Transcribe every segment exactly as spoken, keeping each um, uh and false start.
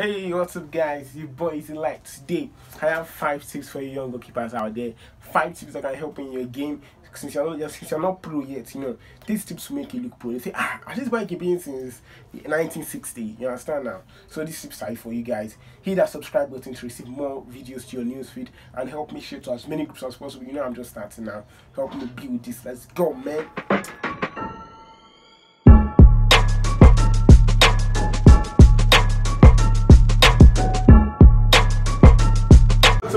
Hey, what's up guys, your boy Easylight. Today I have five tips for you young goalkeepers out there. Five tips that can help in your game since you're not, since you're not pro yet, you know. These tips will make you look pro. They say, ah, I've just been keeping since nineteen sixty, you understand now? So these tips are for you guys. Hit that subscribe button to receive more videos to your newsfeed and help me share to as many groups as possible. You know, I'm just starting now. Help me build this. Let's go, man.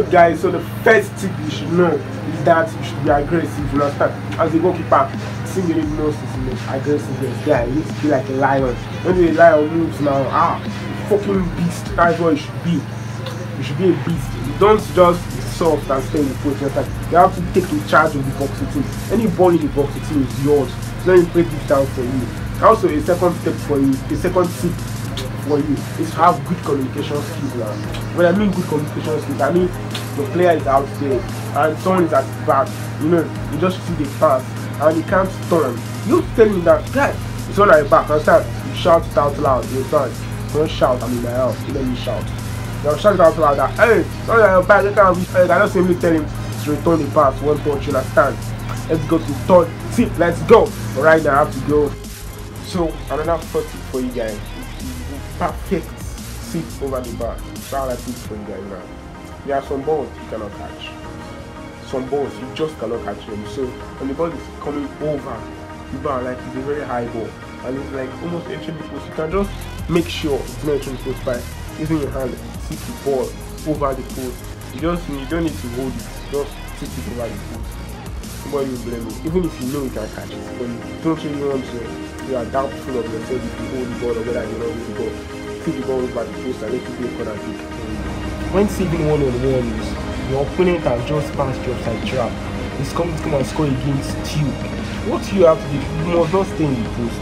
Guys, so the first tip you should know is that you should be aggressive, you understand? As a goalkeeper, team really knows this, you know, aggressiveness. Yeah, you need to be like a lion. When the lion moves now, ah, fucking beast, that's what you should be. You should be a beast. You don't just be soft and stay in the coach, you understand? You have to take the charge of the boxing team. Any ball in the boxing team is yours. So then you break it down for you. Also, a second step for you, a second tip for you is to have good communication skills now. When I mean good communication skills, I mean the player is out there and someone is at the back, you know, you just see the pass and you can't turn. You tell me that guy, it's on at the back, understand? You shout it out loud, you understand? Don't shout, I'm in my house, let me shout. Now shout it out loud that hey, it's on at the back, they can't reach. I just simply tell him to return the pass, one touch, you understand? Let's go to the third tip, let's go. Alright, now I have to go. So another first tip for you guys. Perfect sit over the bar. That's how I think for you guys now. There are some balls you cannot catch. Some balls you just cannot catch them. So when the ball is coming over the bar, like it's a very high ball and it's like almost entering the post, you can just make sure it's not entering the post by using your hand, stick the ball over the post. You just you don't need to hold it, just stick it over the post. Nobody will blame you. Even if you know you can catch it, but you don't really want to, you are doubtful of yourself if you hold the ball or whether you don't hold the ball. Stick the ball over the post and let it be a corner kick. When saving one on one is your opponent has just passed your side trap. He's coming to come and score against you. What you have to do, you must not stay in the post.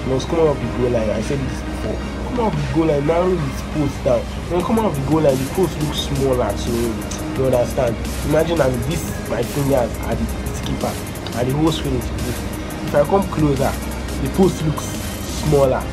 You must come out of the goal line. I said this before. Come out of the goal line, narrow this post down. When you come out of the goal line, the post looks smaller to you. You understand? Imagine as this my fingers are the skipper and the whole screen is post. If I come closer, the post looks smaller.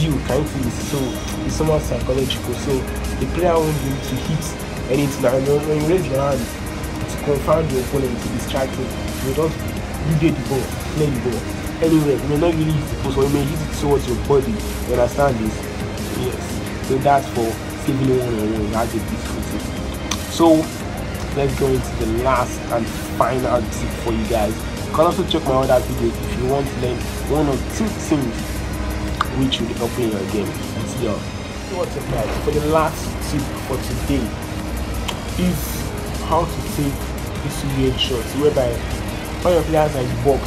You can't see this, so it's somewhat psychological. So the player won't be able to hit anything. And when you raise your hand to confound your opponent, to distract him, you don't you get the ball, play the ball anywhere. You may not really hit the post, or you may hit it towards your body. You understand this? Yes. So that's for saving one on one. That's a beautiful thing. So let's go into the last and final tip for you guys. You can also check my other videos if you want to learn one or two things which will help you in your game. It's your what's up guys, for the last tip for today is how to take these weird shots whereby all your players are in the box,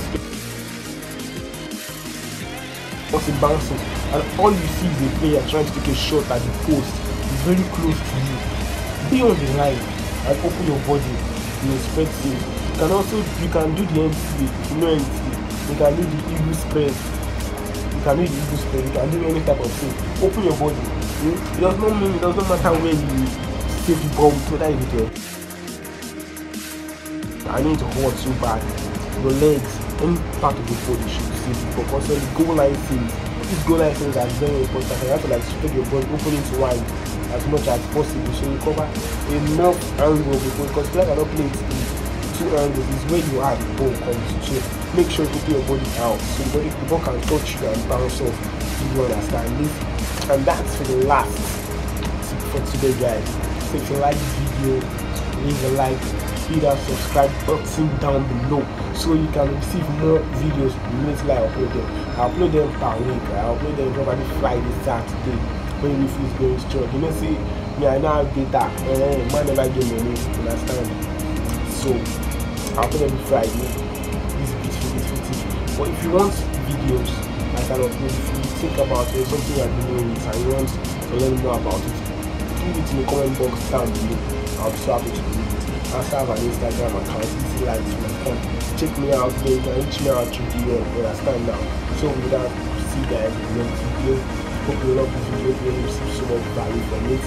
what's a bouncing, and all you see is a player trying to take a shot at the post. It's very close to you. Be on the line and open your body in a spread save. You can also you can do the N C, you know N C, you can do the eagle spread. You can do the eagle spread, you can do any type of thing. Open your body. Mm? It does not mean it does not matter where you save the ball, whether you do. I need to hold so bad. Your legs, any part of the body should save the ball. Also the goal line things. These goal line things are very important. You have to like spread your body, open it wide as much as possible. So you cover enough angle because players cannot play it in two angles. It's where you are the ball comes. So make sure you open your body out so the body the ball can touch you and bounce off. You understand this? And that's for the last tip for today guys. So if you like this video, leave a like, hit that subscribe button down below so you can receive more videos immediately I upload them. I upload them per week, I upload them probably Friday, Saturday, when you feel going strong. You know see, yeah, I now have data, uh, man never gave me money, you understand? So, I upload every Friday, this beautiful, beautiful tip. But if you want videos, I kind of if you think about it, something you're doing with and you want to let me know about it, do it in the comment box down below. I'll be so happy to do it. I also have an Instagram account, easylight dot com. Check me out there, you can reach me out to the end, you understand now. So with that, see you guys in the next video. Hope you love this video, you will receive so much value from it.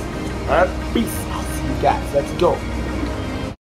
Alright, peace, I'll see you guys, let's go.